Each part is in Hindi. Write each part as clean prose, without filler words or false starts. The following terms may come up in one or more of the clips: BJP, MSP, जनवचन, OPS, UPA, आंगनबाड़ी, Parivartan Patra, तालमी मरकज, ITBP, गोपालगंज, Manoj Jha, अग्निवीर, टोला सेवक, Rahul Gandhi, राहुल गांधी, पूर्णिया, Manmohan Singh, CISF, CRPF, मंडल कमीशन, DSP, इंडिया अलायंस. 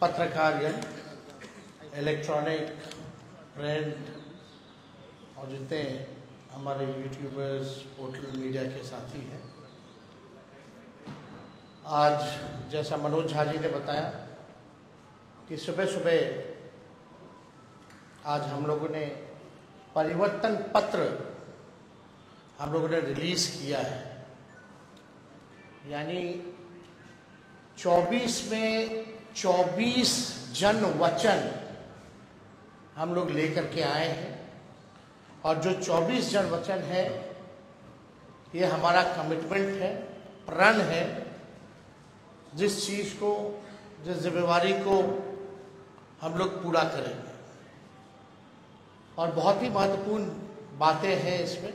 पत्रकार यंत्र, इलेक्ट्रॉनिक, प्रिंट और जितने हमारे यूट्यूबर्स, पोर्टल मीडिया के साथी हैं, आज जैसा मनोज झा जी ने बताया कि सुबह सुबह आज हम लोगों ने परिवर्तन पत्र हम लोगों ने रिलीज़ किया है, यानी 24 में 24 जन वचन हम लोग लेकर के आए हैं और जो 24 जन वचन है ये हमारा कमिटमेंट है, प्रण है। जिस चीज़ को, जिस जिम्मेवारी को हम लोग पूरा करेंगे और बहुत ही महत्वपूर्ण बातें हैं इसमें,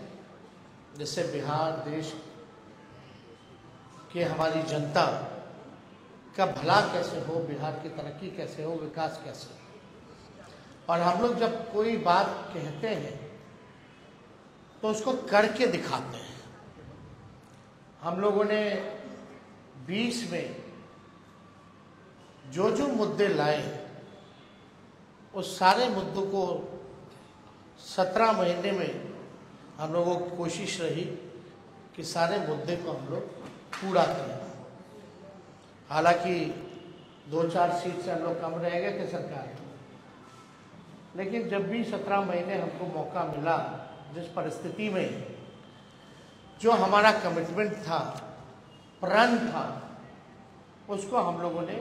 जिससे बिहार देश के हमारी जनता का भला कैसे हो, बिहार की तरक्की कैसे हो, विकास कैसे हो। और हम लोग जब कोई बात कहते हैं तो उसको करके दिखाते हैं। हम लोगों ने 20 में जो जो मुद्दे लाए उस सारे मुद्दों को 17 महीने में हम लोगों की कोशिश रही कि सारे मुद्दे को हम लोग पूरा करें। हालांकि 2-4 सीट से हम लोग कम रह गए थे सरकार, लेकिन जब भी 17 महीने हमको मौका मिला, जिस परिस्थिति में जो हमारा कमिटमेंट था, प्रण था, उसको हम लोगों ने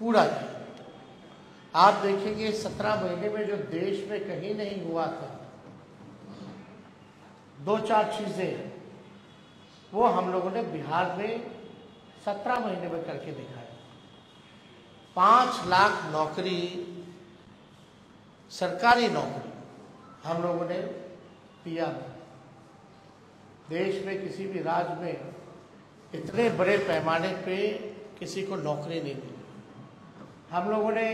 पूरा किया। आप देखेंगे 17 महीने में जो देश में कहीं नहीं हुआ था, 2-4 चीज़ें वो हम लोगों ने बिहार में 17 महीने में करके दिखाया। 5 लाख नौकरी, सरकारी नौकरी हम लोगों ने दिया। देश में किसी भी राज्य में इतने बड़े पैमाने पे किसी को नौकरी नहीं मिली। हम लोगों ने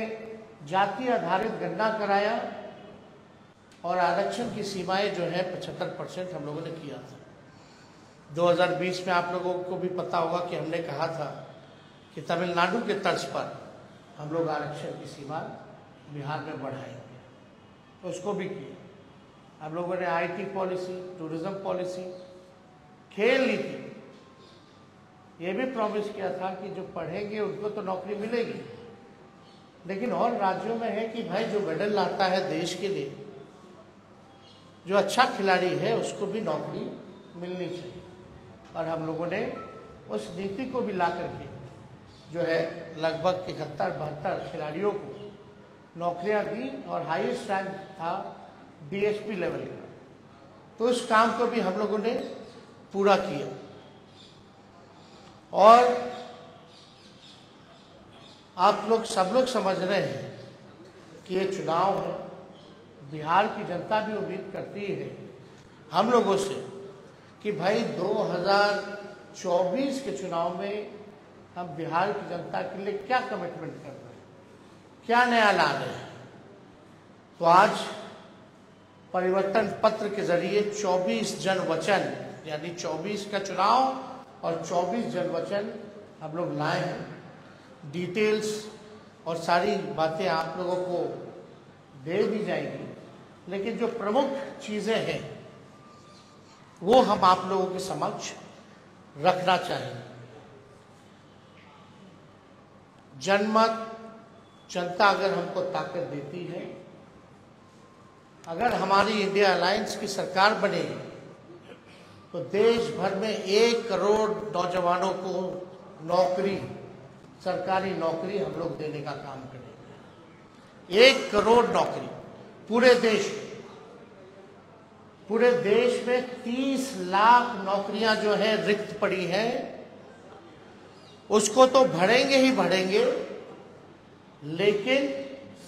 जाति आधारित गणना कराया और आरक्षण की सीमाएं जो है 75% हम लोगों ने किया था। 2020 में आप लोगों को भी पता होगा कि हमने कहा था कि तमिलनाडु के तर्ज पर हम लोग आरक्षण की सीमा बिहार में बढ़ाएंगे, तो उसको भी किया। हम लोगों ने IT पॉलिसी, टूरिज़्म पॉलिसी, खेल नीति, ये भी प्रॉमिस किया था कि जो पढ़ेंगे उनको तो नौकरी मिलेगी, लेकिन और राज्यों में है कि भाई जो मेडल लाता है देश के लिए, जो अच्छा खिलाड़ी है, उसको भी नौकरी मिलनी चाहिए। और हम लोगों ने उस नीति को भी ला करके जो है लगभग 71-72 खिलाड़ियों को नौकरियां दी और हाईएस्ट रैंक था DSP लेवल का, तो उस काम को भी हम लोगों ने पूरा किया। और आप लोग सब लोग समझ रहे हैं कि ये चुनाव है, बिहार की जनता भी उम्मीद करती है हम लोगों से कि भाई 2024 के चुनाव में हम बिहार की जनता के लिए क्या कमिटमेंट कर रहे हैं, क्या नया ला रहे हैं। तो आज परिवर्तन पत्र के जरिए 24 जनवचन, यानी 24 का चुनाव और 24 जनवचन हम लोग लाए हैं। डिटेल्स और सारी बातें आप लोगों को दे दी जाएंगी, लेकिन जो प्रमुख चीज़ें हैं वो हम आप लोगों के समक्ष रखना चाहेंगे। जनमत, जनता अगर हमको ताकत देती है, अगर हमारी इंडिया अलायंस की सरकार बनेगी तो देश भर में 1 करोड़ नौजवानों को नौकरी, सरकारी नौकरी हम लोग देने का काम करेंगे। 1 करोड़ नौकरी पूरे देश में 30 लाख नौकरियां जो है रिक्त पड़ी हैं, उसको तो भरेंगे ही भरेंगे, लेकिन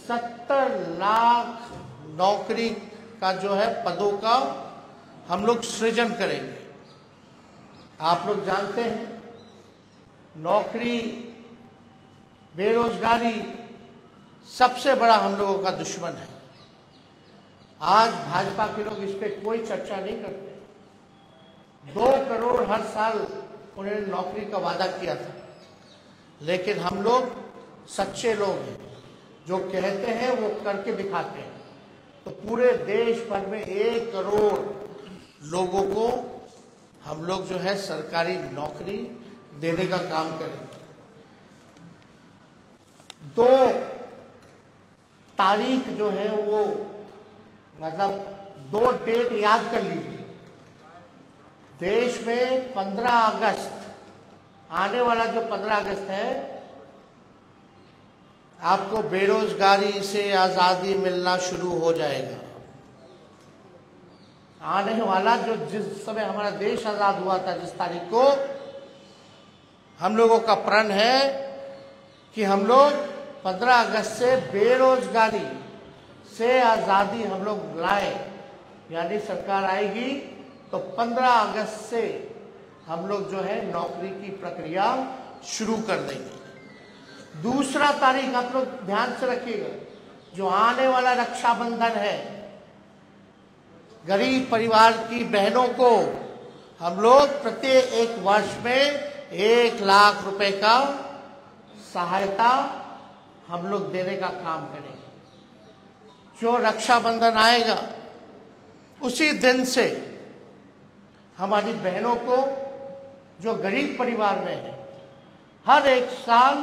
70 लाख नौकरी का जो है पदों का हम लोग सृजन करेंगे। आप लोग जानते हैं नौकरी, बेरोजगारी सबसे बड़ा हम लोगों का दुश्मन है। आज भाजपा के लोग इस पर कोई चर्चा नहीं करते। 2 करोड़ हर साल उन्होंने नौकरी का वादा किया था, लेकिन हम लोग सच्चे लोग हैं, जो कहते हैं वो करके दिखाते हैं। तो पूरे देश भर में 1 करोड़ लोगों को हम लोग जो है सरकारी नौकरी देने का काम करेंगे। 2 तारीख जो है वो मतलब 2 डेट याद कर लीजिए। देश में 15 अगस्त आने वाला, जो 15 अगस्त है, आपको बेरोजगारी से आज़ादी मिलना शुरू हो जाएगा। आने वाला जो जिस समय हमारा देश आज़ाद हुआ था, जिस तारीख को, हम लोगों का प्रण है कि हम लोग 15 अगस्त से बेरोजगारी से आज़ादी हम लोग लाए। यानी सरकार आएगी तो 15 अगस्त से हम लोग जो है नौकरी की प्रक्रिया शुरू कर देंगे। दूसरा तारीख आप लोग ध्यान से रखिएगा, जो आने वाला रक्षाबंधन है, गरीब परिवार की बहनों को हम लोग प्रत्येक 1 वर्ष में 1 लाख रुपए का सहायता हम लोग देने का काम करेंगे। जो रक्षाबंधन आएगा उसी दिन से हमारी बहनों को जो गरीब परिवार में है, हर एक साल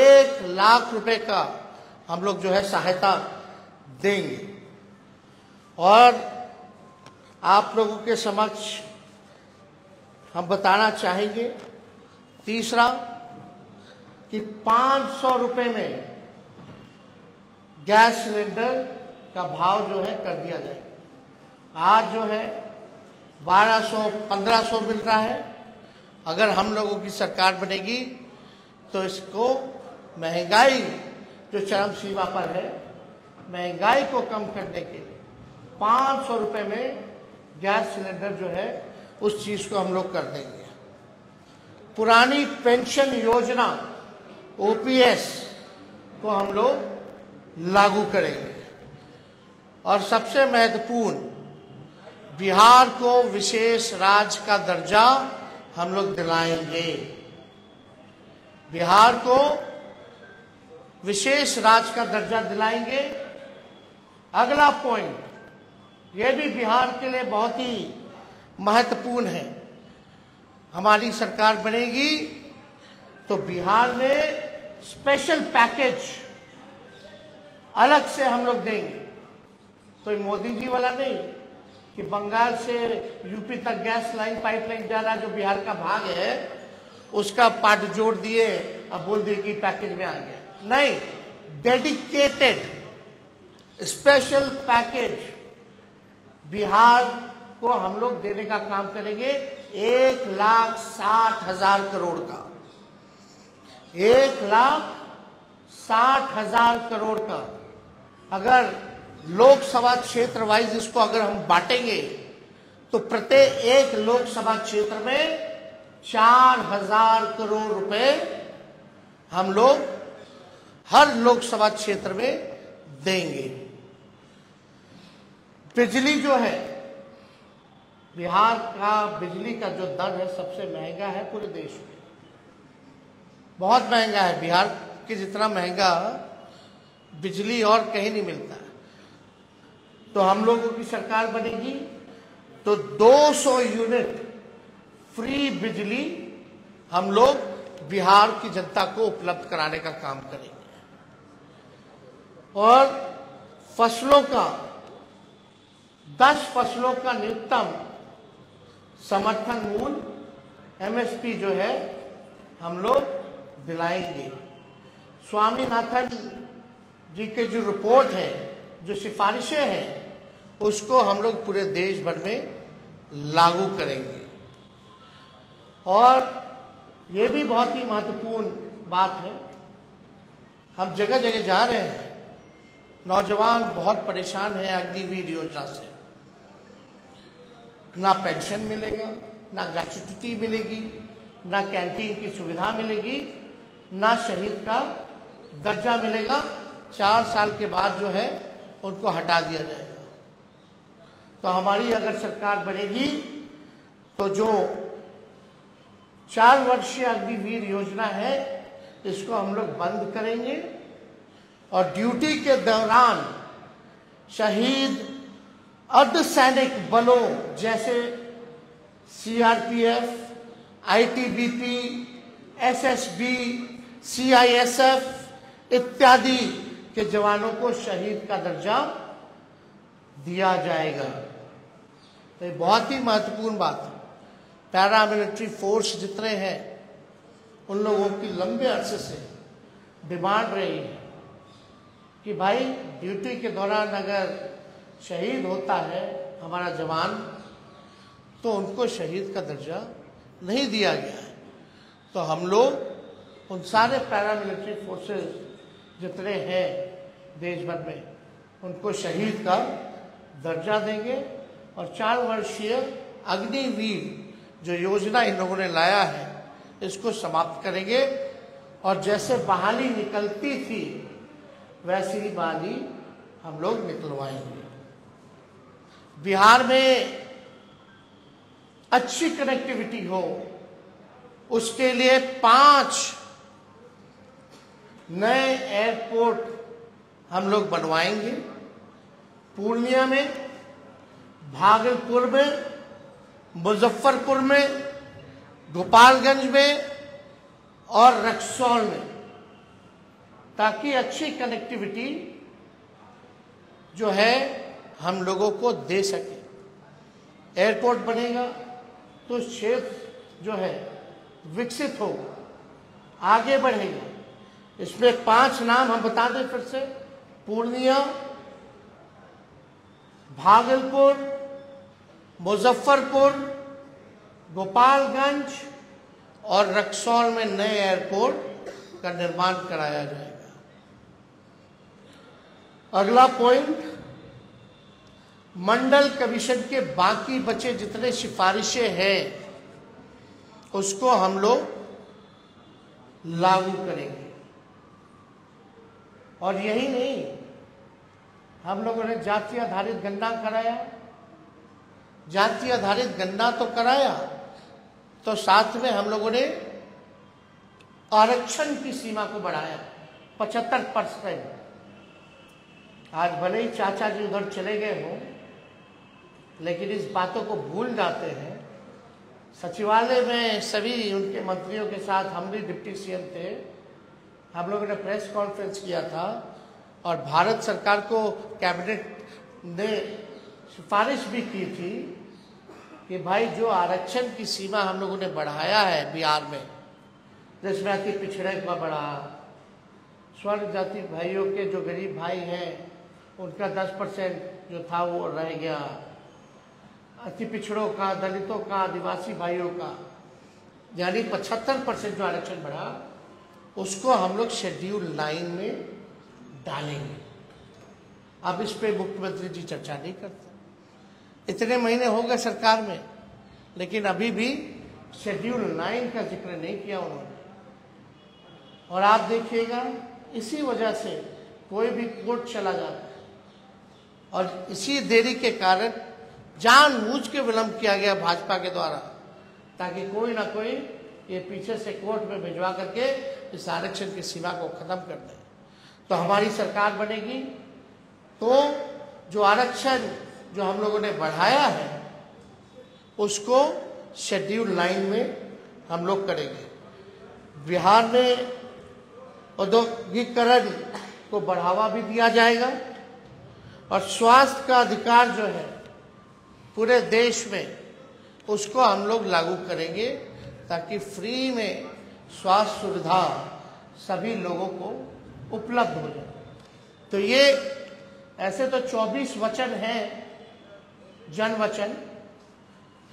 1 लाख रुपए का हम लोग जो है सहायता देंगे। और आप लोगों के समक्ष हम बताना चाहेंगे तीसरा, कि 500 रुपए में गैस सिलेंडर का भाव जो है कर दिया जाएगा। आज जो है 1200-1500 मिल रहा है, अगर हम लोगों की सरकार बनेगी तो इसको महंगाई जो चरम सीमा पर है, महंगाई को कम करने के लिए 500 रुपये में गैस सिलेंडर जो है उस चीज़ को हम लोग कर देंगे। पुरानी पेंशन योजना OPS को हम लोग लागू करेंगे। और सबसे महत्वपूर्ण, बिहार को विशेष राज्य का दर्जा हम लोग दिलाएंगे। बिहार को विशेष राज्य का दर्जा दिलाएंगे। अगला पॉइंट, ये भी बिहार के लिए बहुत ही महत्वपूर्ण है। हमारी सरकार बनेगी तो बिहार में स्पेशल पैकेज अलग से हम लोग देंगे। तो मोदी जी वाला नहीं कि बंगाल से यूपी तक गैस लाइन पाइपलाइन जा रहा है, जो बिहार का भाग है उसका पार्ट जोड़ दिए अब बोल दिए कि पैकेज में आ गया। नहीं, डेडिकेटेड स्पेशल पैकेज बिहार को हम लोग देने का काम करेंगे। 1,60,000 करोड़ का, 1,60,000 करोड़ का। अगर लोकसभा क्षेत्र वाइज इसको अगर हम बांटेंगे तो प्रत्येक 1 लोकसभा क्षेत्र में 4,000 करोड़ रुपए हम लोग हर लोकसभा क्षेत्र में देंगे। बिजली जो है, बिहार का बिजली का जो दर है सबसे महंगा है पूरे देश में, बहुत महंगा है। बिहार के जितना महंगा बिजली और कहीं नहीं मिलता है। तो हम लोगों की सरकार बनेगी तो 200 यूनिट फ्री बिजली हम लोग बिहार की जनता को उपलब्ध कराने का काम करेंगे। और फसलों का, 10 फसलों का न्यूनतम समर्थन मूल्य MSP जो है हम लोग दिलाएंगे। स्वामीनाथन जी के जो रिपोर्ट है, जो सिफारिशें हैं, उसको हम लोग पूरे देश भर में लागू करेंगे। और ये भी बहुत ही महत्वपूर्ण बात है, हम जगह जगह जा रहे हैं, नौजवान बहुत परेशान है अग्निवीर योजना से। ना पेंशन मिलेगा, ना ग्रेच्युटी मिलेगी, ना कैंटीन की सुविधा मिलेगी, ना शहीद का दर्जा मिलेगा। 4 साल के बाद जो है उनको हटा दिया जाएगा। तो हमारी अगर सरकार बनेगी तो जो 4 वर्षीय अग्निवीर योजना है, इसको हम लोग बंद करेंगे और ड्यूटी के दौरान शहीद अर्धसैनिक बलों जैसे CRPF, ITBP, SSB, CISF इत्यादि के जवानों को शहीद का दर्जा दिया जाएगा। तो ये बहुत ही महत्वपूर्ण बात है। पैरामिलिट्री फोर्स जितने हैं उन लोगों की लंबे अरसे से डिमांड रही है कि भाई ड्यूटी के दौरान अगर शहीद होता है हमारा जवान तो उनको शहीद का दर्जा नहीं दिया गया है। तो हम लोग उन सारे पैरामिलिट्री फोर्सेस जितने हैं देश भर में उनको शहीद का दर्जा देंगे और 4 वर्षीय अग्निवीर जो योजना इन लोगों ने लाया है इसको समाप्त करेंगे और जैसे बहाली निकलती थी वैसी ही बहाली हम लोग निकलवाएंगे। बिहार में अच्छी कनेक्टिविटी हो उसके लिए 5 नए एयरपोर्ट हम लोग बनवाएंगे। पूर्णिया में, भागलपुर में, मुजफ्फरपुर में, गोपालगंज में और रक्सौल में, ताकि अच्छी कनेक्टिविटी जो है हम लोगों को दे सके। एयरपोर्ट बनेगा तो क्षेत्र जो है विकसित होगा, आगे बढ़ेगा। इसमें 5 नाम हम बता दें फिर से: पूर्णिया, भागलपुर, मुजफ्फरपुर, गोपालगंज और रक्सौल में नए एयरपोर्ट का निर्माण कराया जाएगा। अगला पॉइंट, मंडल कमीशन के बाकी बचे जितने सिफारिशें हैं उसको हम लोग लागू करेंगे। और यही नहीं, हम लोगों ने जाति आधारित गणना कराया, जाति आधारित गणना तो कराया तो साथ में हम लोगों ने आरक्षण की सीमा को बढ़ाया 75%। आज भले ही चाचा जी उधर चले गए हों लेकिन इस बातों को भूल जाते हैं। सचिवालय में सभी उनके मंत्रियों के साथ हम भी डिप्टी सीएम थे, हम लोगों ने प्रेस कॉन्फ्रेंस किया था और भारत सरकार को कैबिनेट ने सिफारिश भी की थी कि भाई जो आरक्षण की सीमा हम लोगों ने बढ़ाया है बिहार में, जिसमें अति पिछड़े का बढ़ा, स्वर्ण जाति भाइयों के जो गरीब भाई हैं उनका 10% जो था वो रह गया, अति पिछड़ों का, दलितों का, आदिवासी भाइयों का, यानी 75% जो आरक्षण बढ़ा उसको हम लोग शेड्यूल 9 में डालेंगे। अब इस पर मुख्यमंत्री जी चर्चा नहीं करते। इतने महीने हो गए सरकार में लेकिन अभी भी शेड्यूल 9 का जिक्र नहीं किया उन्होंने। और आप देखिएगा इसी वजह से कोई भी कोर्ट चला जाता है और इसी देरी के कारण जानबूझ के विलंब किया गया भाजपा के द्वारा, ताकि कोई ना कोई ये पीछे से कोर्ट में भिजवा करके इस आरक्षण की सीमा को खत्म कर दे। तो हमारी सरकार बनेगी तो जो आरक्षण जो हम लोगों ने बढ़ाया है उसको शेड्यूल 9 में हम लोग करेंगे। बिहार में औद्योगिकरण को बढ़ावा भी दिया जाएगा और स्वास्थ्य का अधिकार जो है पूरे देश में उसको हम लोग लागू करेंगे, ताकि फ्री में स्वास्थ्य सुविधा सभी लोगों को उपलब्ध हो जाए। तो ये ऐसे तो 24 वचन हैं जन वचन,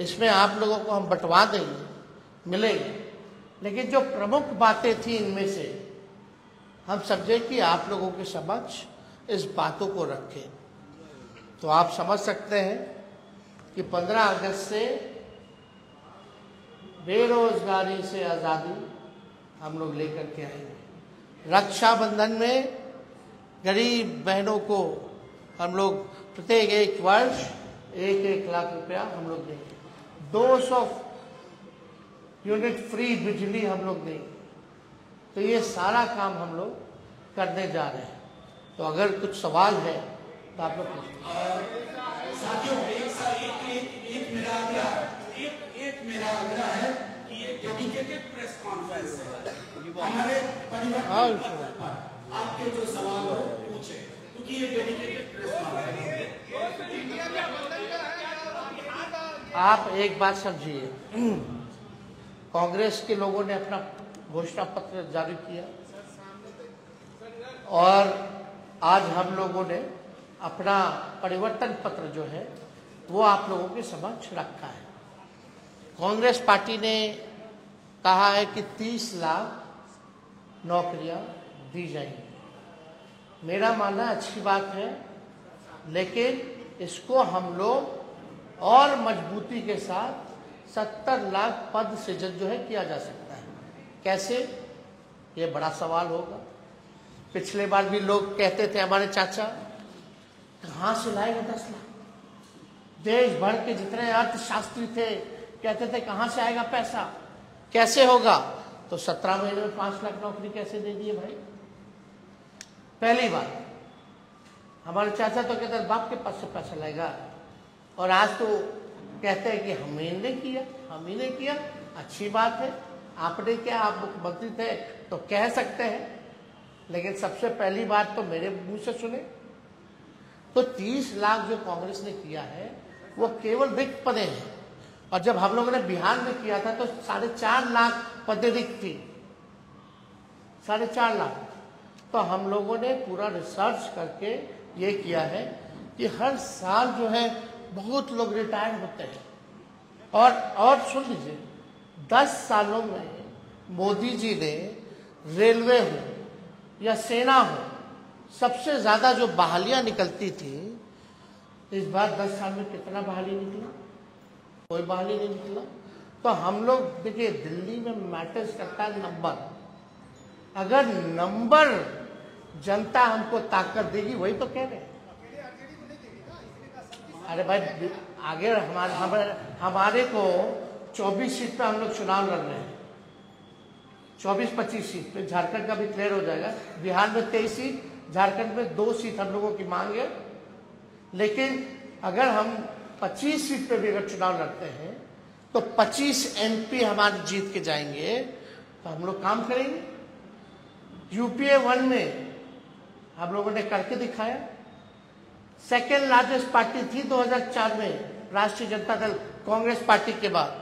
इसमें आप लोगों को हम बंटवा देंगे, मिलेंगे, लेकिन जो प्रमुख बातें थी इनमें से हम समझे कि आप लोगों के समक्ष इस बातों को रखें। तो आप समझ सकते हैं कि 15 अगस्त से बेरोजगारी से आज़ादी हम लोग लेकर के आएंगे। रक्षाबंधन में गरीब बहनों को हम लोग प्रत्येक एक वर्ष 1-1 लाख रुपया हम लोग देंगे। 200 यूनिट फ्री बिजली हम लोग देंगे। तो ये सारा काम हम लोग करने जा रहे हैं। तो अगर कुछ सवाल है तो आप लोग आपके जो सवाल हो पूछे, क्योंकि ये डेडिकेटेड प्रेस कॉन्फ्रेंस है। आप एक बात समझिए, कांग्रेस के लोगों ने अपना घोषणा पत्र जारी किया और आज हम लोगों ने अपना परिवर्तन पत्र जो है वो आप लोगों के समक्ष रखा है। कांग्रेस पार्टी ने कहा है कि 30 लाख नौकरियां दी जाएंगी। मेरा मानना अच्छी बात है, लेकिन इसको हम लोग और मजबूती के साथ 70 लाख पद सृजन जो है किया जा सकता है। कैसे, ये बड़ा सवाल होगा। पिछले बार भी लोग कहते थे हमारे चाचा, कहाँ से लाएगा 10 लाख। देश भर के जितने अर्थशास्त्री थे कहते थे कहाँ से आएगा पैसा, कैसे होगा। तो 17 महीने में 5 लाख नौकरी कैसे दे दिए भाई। पहली बार हमारे चाचा तो कहते हैं बाप के पास से पैसा लाएगा, और आज तो कहते हैं कि हम ही ने किया। अच्छी बात है, आपने क्या, आप मुख्यमंत्री थे तो कह सकते हैं, लेकिन सबसे पहली बात तो मेरे मुंह से सुने। तो 30 लाख जो कांग्रेस ने किया है वो केवल रिक्त पदे हैं, और जब हम लोगों ने बिहार में किया था तो 4.5 लाख पदे रिक्त थी, 4.5 लाख। तो हम लोगों ने पूरा रिसर्च करके ये किया है कि हर साल जो है बहुत लोग रिटायर होते हैं, और सुन लीजिए, 10 सालों में मोदी जी ने रेलवे हो या सेना हो, सबसे ज्यादा जो बहालियां निकलती थी, इस बार 10 साल में कितना बहाली निकला, कोई बहाली नहीं निकला। तो हम लोग देखिए, दिल्ली में मैटर्स करता है नंबर। अगर नंबर जनता हमको ताकत देगी, वही तो कह रहे हैं। अरे भाई, आगे हमारे को 24 सीट पे हम लोग चुनाव लड़ रहे हैं, 24-25 सीट पे। झारखंड का भी क्लियर हो जाएगा। बिहार में 23 सीट, झारखंड में 2 सीट हम लोगों की मांग है। लेकिन अगर हम 25 सीट पे भी अगर चुनाव लड़ते हैं तो 25 एमपी हमारे जीत के जाएंगे, तो हम लोग काम करेंगे। UPA 1 में हम लोगों ने करके दिखाया। सेकेंड लार्जेस्ट पार्टी थी 2004 में राष्ट्रीय जनता दल, कांग्रेस पार्टी के बाद,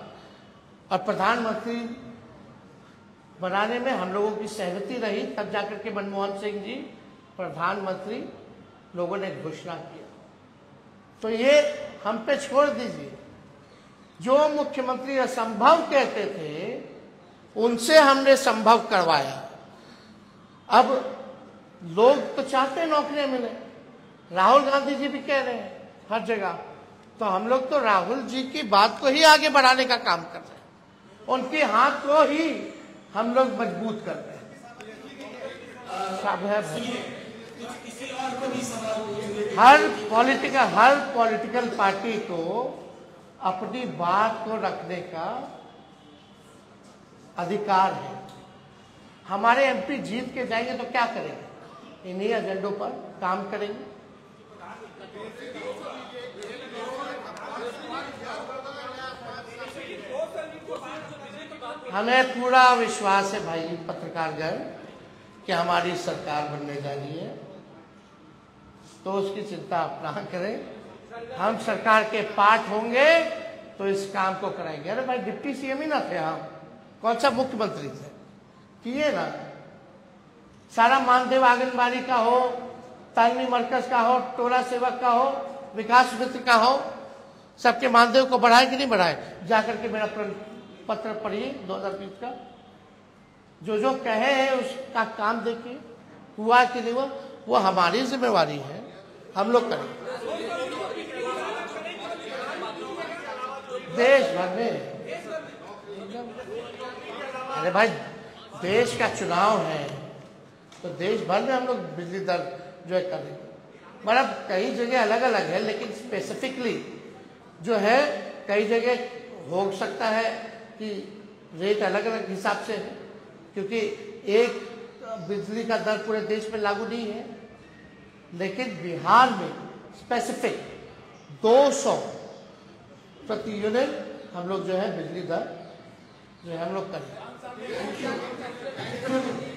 और प्रधानमंत्री बनाने में हम लोगों की सहमति रही, तब जाकर के मनमोहन सिंह जी प्रधानमंत्री लोगों ने घोषणा किया। तो ये हम पे छोड़ दीजिए, जो मुख्यमंत्री असंभव कहते थे उनसे हमने संभव करवाया। अब लोग तो चाहते नौकरियां मिले, राहुल गांधी जी भी कह रहे हैं हर जगह। तो हम लोग तो राहुल जी की बात को ही आगे बढ़ाने का काम कर रहे हैं, उनके हाथ को ही हम लोग मजबूत कर रहे हैं। हर पॉलिटिकल पार्टी को अपनी बात को रखने का अधिकार है। हमारे एमपी जीत के जाएंगे तो क्या करेंगे, इन्हीं एजेंडों पर काम करेंगे। हमें पूरा विश्वास है भाई पत्रकारगण कि हमारी सरकार बनने जा रही है, तो उसकी चिंता आप ना करें। हम सरकार के पार्ट होंगे तो इस काम को कराएंगे। अरे भाई, डिप्टी CM ही ना थे हम, कौन सा मुख्यमंत्री थे, किए ना। सारा मानदेय आंगनबाड़ी का हो, तालमी मरकज का हो, टोला सेवक का हो, विकास मित्र का हो, सबके मानदेय को बढ़ाए कि नहीं बढ़ाए। जाकर के मेरा पत्र पढ़िए 2020 का, जो कहे हैं उसका काम देखिए हुआ कि नहीं हुआ। वो हमारी जिम्मेवारी है, हम लोग करेंगे। देश भर में, अरे भाई देश का चुनाव है तो देश भर में हम लोग बिजली दर जो है करेंगे। मतलब कई जगह अलग अलग है, लेकिन स्पेसिफिकली जो है कई जगह हो सकता है कि रेट अलग अलग हिसाब से है, क्योंकि एक बिजली का दर पूरे देश में लागू नहीं है, लेकिन बिहार में स्पेसिफिक 200 प्रति यूनिट हम लोग जो है बिजली दर जो है हम लोग करें।